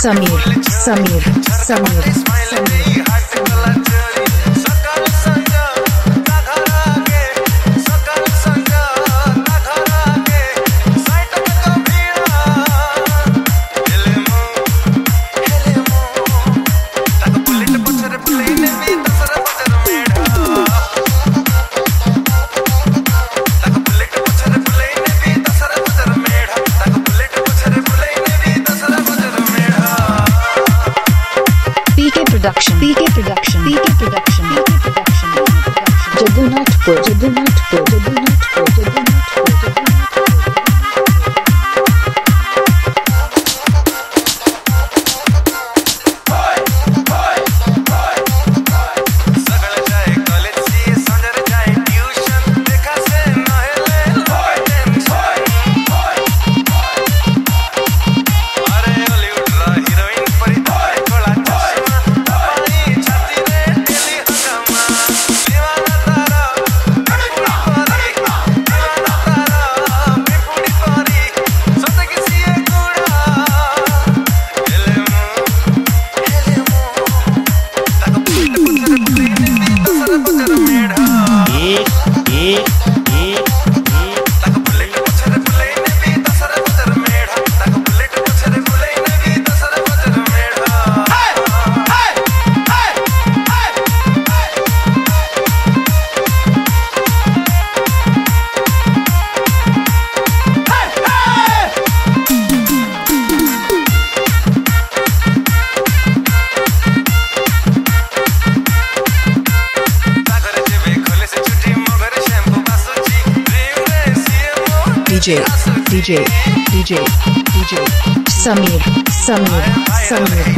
Samir. DJ Samir.